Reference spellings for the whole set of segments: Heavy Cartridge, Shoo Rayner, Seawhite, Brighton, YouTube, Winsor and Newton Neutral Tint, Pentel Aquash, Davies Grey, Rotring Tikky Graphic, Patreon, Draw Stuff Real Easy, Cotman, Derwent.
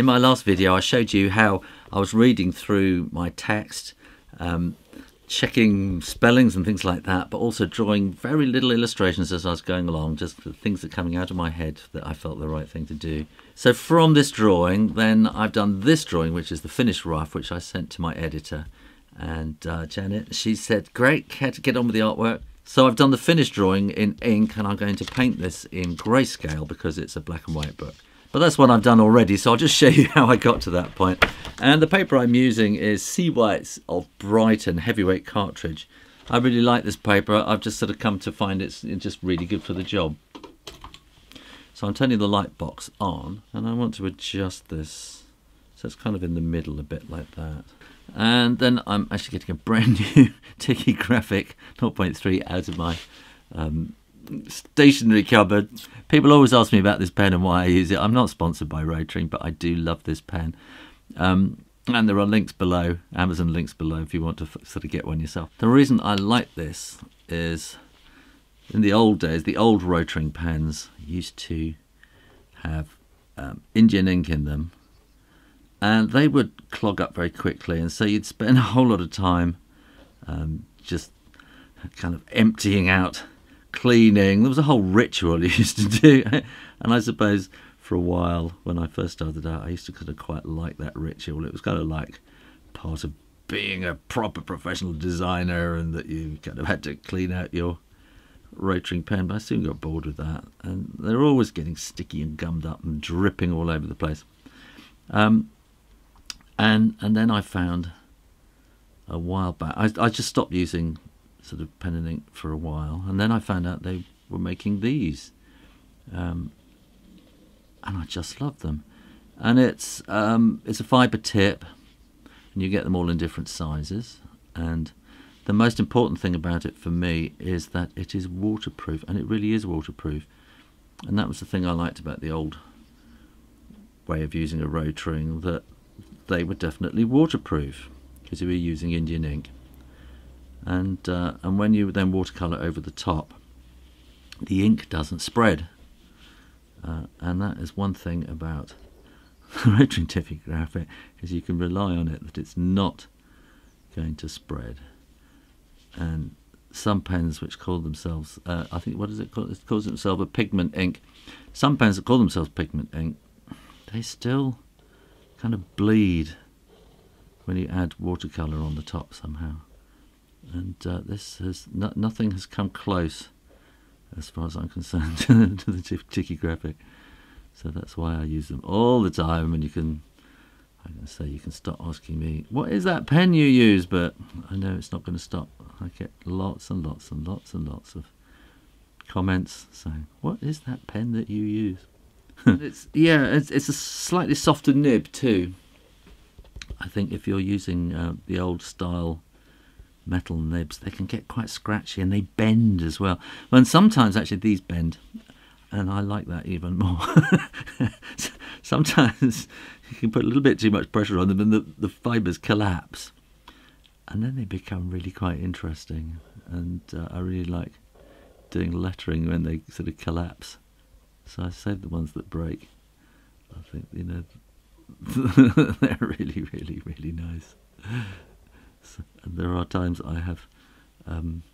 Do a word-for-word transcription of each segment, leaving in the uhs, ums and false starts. In my last video, I showed you how I was reading through my text, um, checking spellings and things like that, but also drawing very little illustrations as I was going along, just the things that are coming out of my head that I felt the right thing to do. So from this drawing, then I've done this drawing, which is the finished rough, which I sent to my editor. And uh, Janet, she said, great, how to get on with the artwork. So I've done the finished drawing in ink, and I'm going to paint this in grayscale because it's a black and white book. But that's what I've done already, so I'll just show you how I got to that point. And the paper I'm using is Seawhite of Brighton heavyweight cartridge. I really like this paper. I've just sort of come to find it's just really good for the job. So I'm turning the light box on, and I want to adjust this. So it's kind of in the middle a bit like that. And then I'm actually getting a brand new Tikky Graphic zero point three out of my um, stationery cupboard. People always ask me about this pen and why I use it. I'm not sponsored by Rotring, but I do love this pen. Um, and there are links below, Amazon links below, if you want to f sort of get one yourself. The reason I like this is in the old days, the old Rotring pens used to have um, Indian ink in them. And they would clog up very quickly, and so you'd spend a whole lot of time um, just kind of emptying out, cleaning. There was a whole ritual you used to do, and I suppose for a while when I first started out, I used to kind of quite like that ritual. It was kind of like part of being a proper professional designer, and that you kind of had to clean out your Rotring pen, but I soon got bored with that, and they're always getting sticky and gummed up and dripping all over the place. Um, And and then I found a while back, I, I just stopped using sort of pen and ink for a while, and then I found out they were making these, um, and I just love them. And it's um, it's a fibre tip, and you get them all in different sizes. And the most important thing about it for me is that it is waterproof, and it really is waterproof. And that was the thing I liked about the old way of using a Rotring, that they were definitely waterproof because you were using Indian ink, and uh, and when you then watercolor over the top, the ink doesn't spread, uh, and that is one thing about the Rotring Tikky Graphic, is you can rely on it that it's not going to spread. And some pens which call themselves uh, I think what is it called? It calls themselves a pigment ink. Some pens that call themselves pigment ink, they still kind of bleed when you add watercolor on the top somehow, and uh, this has no, nothing has come close, as far as I'm concerned, to the Tikky Graphic. So that's why I use them all the time. And you can, I'm gonna say, you can stop asking me what is that pen you use, but I know it's not going to stop. I get lots and lots and lots and lots of comments saying, "What is that pen that you use?" It's, yeah, it's, it's a slightly softer nib too. I think if you're using uh, the old style metal nibs, they can get quite scratchy, and they bend as well. And sometimes actually these bend, and I like that even more. Sometimes you can put a little bit too much pressure on them, and the, the fibres collapse, and then they become really quite interesting. And uh, I really like doing lettering when they sort of collapse. So I save the ones that break. I think, you know, they're really, really, really nice. So, and there are times I have um,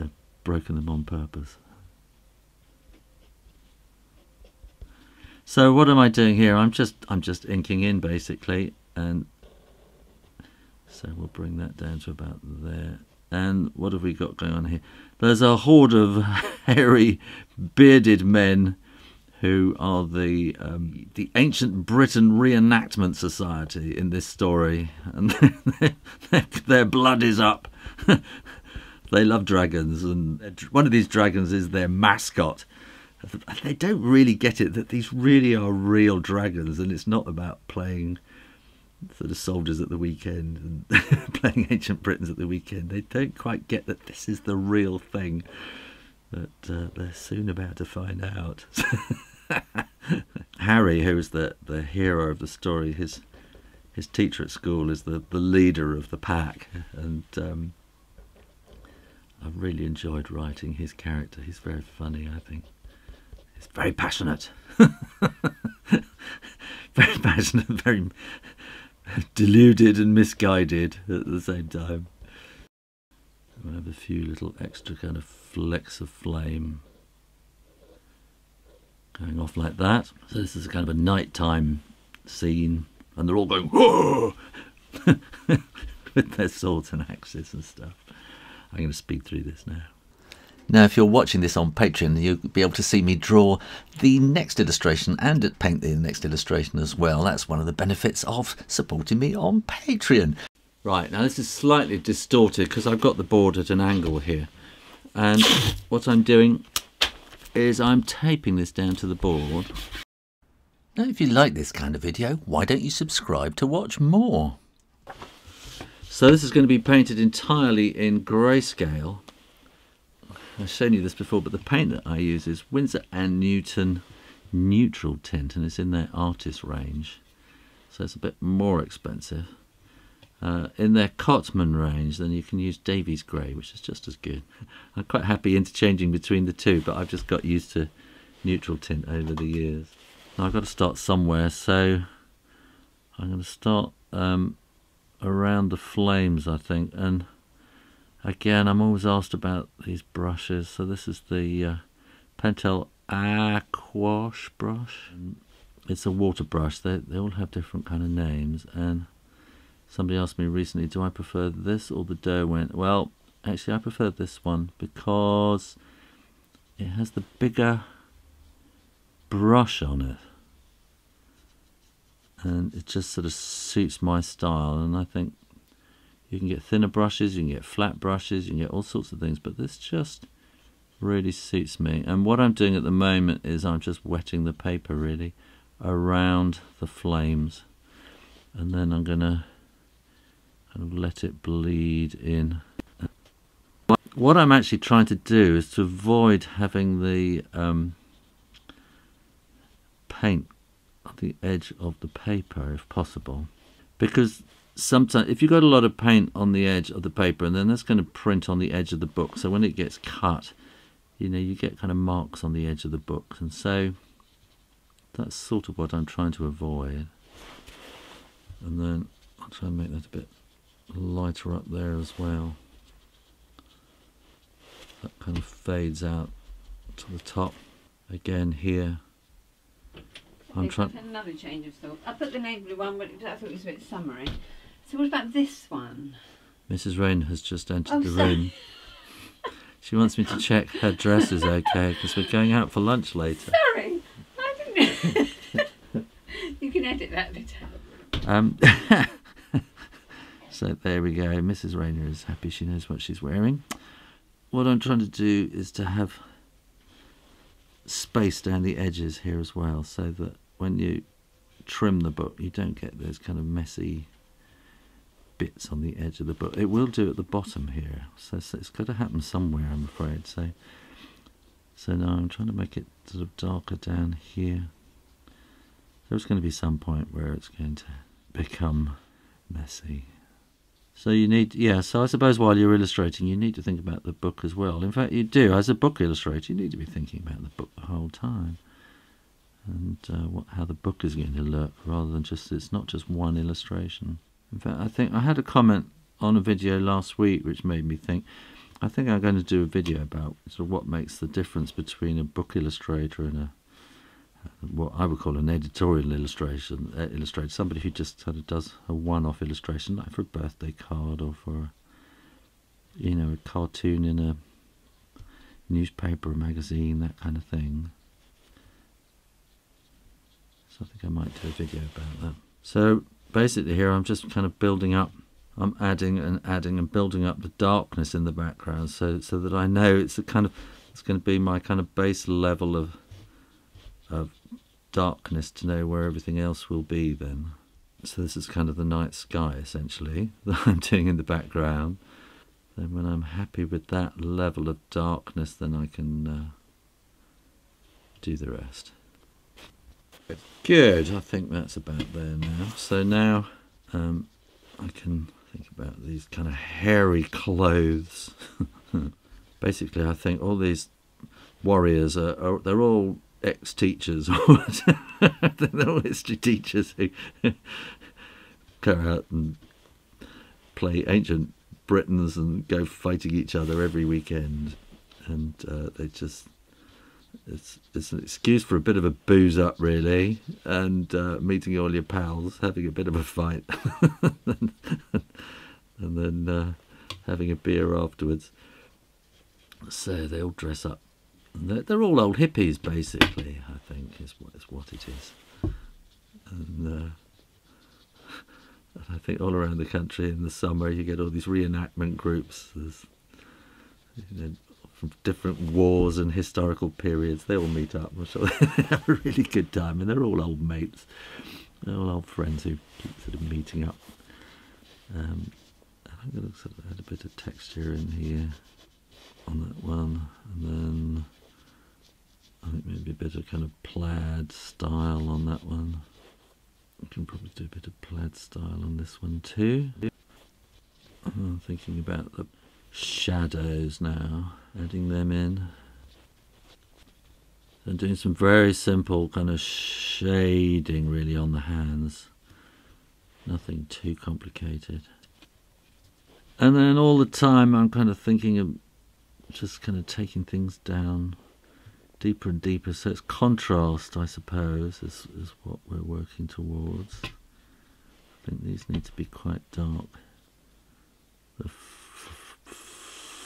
uh, broken them on purpose. So what am I doing here? I'm just, I'm just inking in basically, and so we'll bring that down to about there. And what have we got going on here? There's a horde of hairy, bearded men who are the um, the Ancient Britain Reenactment Society in this story, and they're, they're, their blood is up. They love dragons, and one of these dragons is their mascot. They don't really get it that these really are real dragons, and it's not about playing sort of soldiers at the weekend and playing Ancient Britons at the weekend. They don't quite get that this is the real thing, but uh, they're soon about to find out. Harry, who is the, the hero of the story, his his teacher at school is the, the leader of the pack, and um, I've really enjoyed writing his character. He's very funny, I think. He's very passionate. very passionate, very deluded and misguided at the same time. We'll have a few little extra kind of flecks of flame going off like that. So this is a kind of a nighttime scene, and they're all going whoa with their swords and axes and stuff. I'm going to speed through this now. Now, if you're watching this on Patreon, you'll be able to see me draw the next illustration and paint the next illustration as well. That's one of the benefits of supporting me on Patreon. Right, now this is slightly distorted because I've got the board at an angle here. And what I'm doing is I'm taping this down to the board. Now, if you like this kind of video, why don't you subscribe to watch more? So this is going to be painted entirely in grayscale. I've shown you this before, but the paint that I use is Winsor and Newton Neutral Tint, and it's in their artist range, so it's a bit more expensive. Uh, in their Cotman range, then you can use Davies Grey, which is just as good. I'm quite happy interchanging between the two, but I've just got used to neutral tint over the years. Now I've got to start somewhere, so I'm going to start um, around the flames, I think, and again, I'm always asked about these brushes. So this is the uh, Pentel Aquash brush. It's a water brush. They, they all have different kind of names. And somebody asked me recently, do I prefer this or the Derwent? Well, actually, I prefer this one because it has the bigger brush on it. And it just sort of suits my style. And I think you can get thinner brushes, you can get flat brushes, you can get all sorts of things, but this just really suits me. And what I'm doing at the moment is I'm just wetting the paper really around the flames, and then I'm gonna kind of let it bleed in. What I'm actually trying to do is to avoid having the um, paint on the edge of the paper if possible, because sometimes if you've got a lot of paint on the edge of the paper, and then that's going to print on the edge of the book, so when it gets cut, you know, you get kind of marks on the edge of the book, and so that's sort of what I'm trying to avoid. And then I'll try and make that a bit lighter up there as well. That kind of fades out to the top again here. I'm trying another change of thought. I put the name blue one, but I thought it was a bit summery. So what about this one? Missus Rayner has just entered oh, the sorry. room. She wants me to check her dress is okay because we're going out for lunch later. Sorry, I didn't. You can edit that bit out. Um, so there we go. Missus Rayner is happy. She knows what she's wearing. What I'm trying to do is to have space down the edges here as well, so that when you trim the book, you don't get those kind of messy bits on the edge of the book. It will do at the bottom here, so, so it's got to happen somewhere, I'm afraid. So, so now I'm trying to make it sort of darker down here. There's going to be some point where it's going to become messy. So you need, yeah, so I suppose while you're illustrating, you need to think about the book as well. In fact, you do. As a book illustrator, you need to be thinking about the book the whole time. And uh, what, how the book is going to look, rather than just, it's not just one illustration. In fact, I think I had a comment on a video last week which made me think, I think I'm going to do a video about sort of what makes the difference between a book illustrator and a, what I would call an editorial illustration uh, illustrator, somebody who just sort of does a one-off illustration, like for a birthday card or for, you know, a cartoon in a newspaper or magazine, that kind of thing. So I think I might do a video about that. So basically here I'm just kind of building up, I'm adding and adding and building up the darkness in the background, so so that I know it's a kind of, it's going to be my kind of base level of of darkness to know where everything else will be then. So this is kind of the night sky essentially that I'm doing in the background. Then when I'm happy with that level of darkness, then I can uh, do the rest. Good, I think that's about there now. So now um, I can think about these kind of hairy clothes. Basically I think all these warriors are, are they're all ex-teachers or they're all history teachers who go out and play ancient Britons and go fighting each other every weekend, and uh, they just it's it's an excuse for a bit of a booze up really, and uh, meeting all your pals, having a bit of a fight, and, and then uh, having a beer afterwards. So they all dress up. They're, they're all old hippies, basically, I think, is what, is what it is. And, uh, and I think all around the country in the summer you get all these reenactment groups, there's, you know, from different wars and historical periods. They all meet up, I'm sure they have a really good time, and they're all old mates. They're all old friends who keep sort of meeting up. Um, I'm going to sort of add a bit of texture in here on that one, and then I think maybe a bit of kind of plaid style on that one. You can probably do a bit of plaid style on this one too. I'm thinking about the shadows now, adding them in. So I'm doing some very simple kind of shading really on the hands, nothing too complicated. And then all the time I'm kind of thinking of just kind of taking things down deeper and deeper, so it's contrast, I suppose, is, is what we're working towards. I think these need to be quite dark. The f f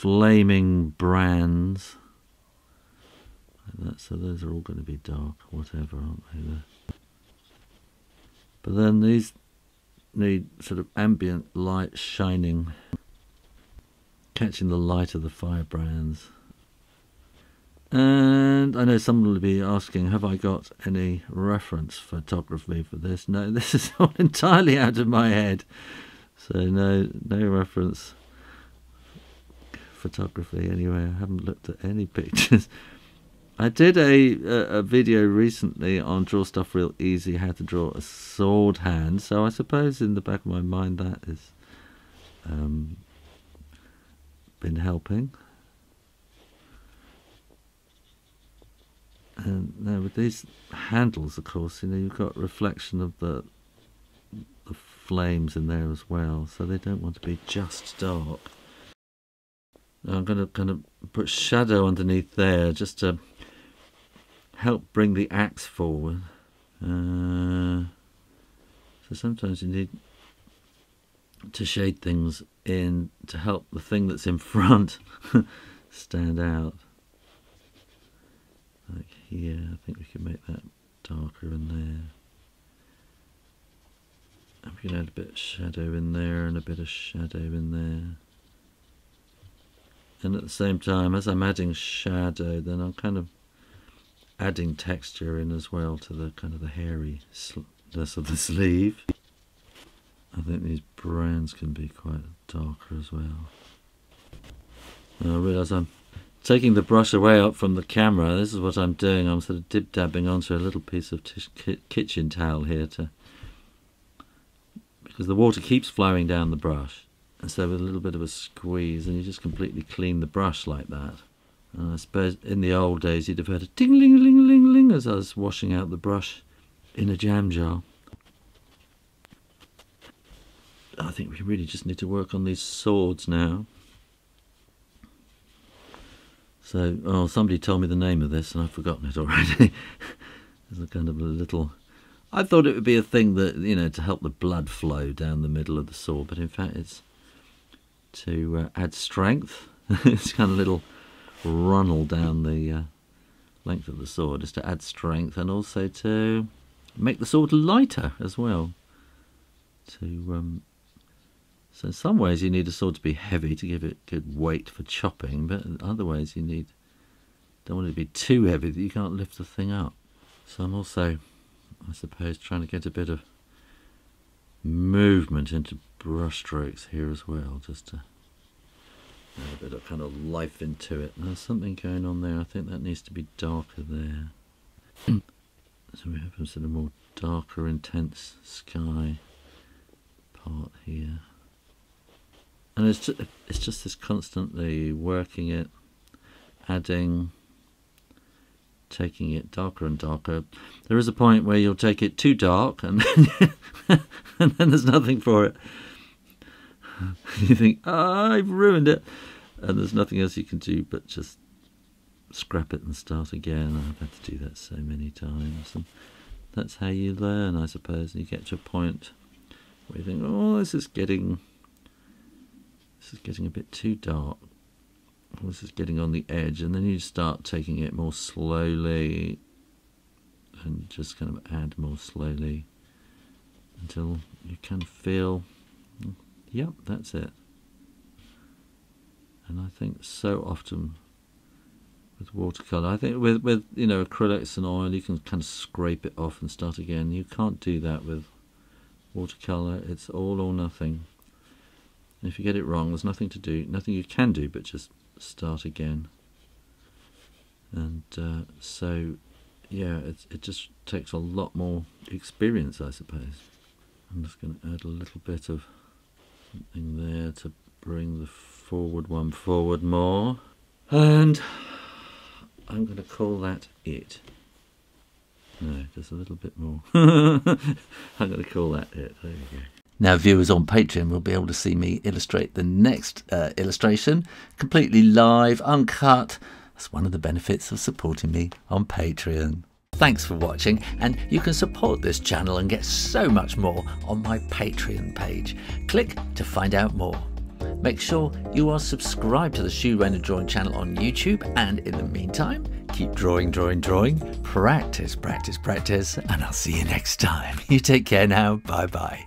flaming brands, like that, so those are all going to be dark, whatever, aren't they? They're... But then these need sort of ambient light shining, catching the light of the firebrands. And I know someone will be asking, have I got any reference photography for this? No, this is all entirely out of my head, so no no reference photography anyway. I haven't looked at any pictures. I did a, a, a video recently on Draw Stuff Real Easy, how to draw a sword hand, so I suppose in the back of my mind that is um, been helping. And now with these handles, of course, you know, you've got reflection of the, the flames in there as well, so they don't want to be just dark. Now I'm going to kind of put shadow underneath there just to help bring the axe forward. Uh, so sometimes you need to shade things in to help the thing that's in front stand out. Like here, I think we can make that darker in there. And we can add a bit of shadow in there and a bit of shadow in there. And at the same time, as I'm adding shadow, then I'm kind of adding texture in as well to the kind of the hairiness of the sleeve. I think these brands can be quite darker as well. And I realise I'm taking the brush away up from the camera. This is what I'm doing. I'm sort of dib-dabbing onto a little piece of tish ki kitchen towel here, to because the water keeps flowing down the brush. And so with a little bit of a squeeze, and you just completely clean the brush like that. And I suppose in the old days you'd have heard a ting-ling-ling-ling-ling as I was washing out the brush in a jam jar. I think we really just need to work on these swords now. So, oh, somebody told me the name of this and I've forgotten it already. There's a kind of a little... I thought it would be a thing that, you know, to help the blood flow down the middle of the sword, but in fact it's to uh, add strength. It's kind of a little runnel down the uh, length of the sword, is to add strength and also to make the sword lighter as well. To um, So in some ways you need a sword to be heavy to give it good weight for chopping, but in other ways you need, don't want it to be too heavy that you can't lift the thing up. So I'm also, I suppose, trying to get a bit of movement into brush strokes here as well, just to add a bit of kind of life into it. There's something going on there, I think that needs to be darker there. So we have a sort of more darker, intense sky part here. And it's just, it's just this constantly working it, adding, taking it darker and darker. There is a point where you'll take it too dark and then, and then there's nothing for it. You think, ah, I've ruined it. And there's nothing else you can do but just scrap it and start again. I've had to do that so many times. And that's how you learn, I suppose. And you get to a point where you think, oh, this is getting, this is getting a bit too dark. Oh, this is getting on the edge. And then you start taking it more slowly and just kind of add more slowly until you can feel, yep, that's it. And I think so often with watercolour, I think with, with you know, acrylics and oil, you can kind of scrape it off and start again. You can't do that with watercolour. It's all or nothing. And if you get it wrong, there's nothing to do, nothing you can do but just start again. And uh, so, yeah, it's, it just takes a lot more experience, I suppose. I'm just going to add a little bit of something there to bring the forward one forward more, and I'm going to call that it. No, just a little bit more. I'm going to call that it. There we go. Now viewers on Patreon will be able to see me illustrate the next uh, illustration completely live, uncut. That's one of the benefits of supporting me on Patreon. Thanks for watching, and you can support this channel and get so much more on my Patreon page. Click to find out more. Make sure you are subscribed to the Shoo Rayner Drawing channel on YouTube, and in the meantime, keep drawing, drawing, drawing, practice, practice, practice, and I'll see you next time. You take care now, bye-bye.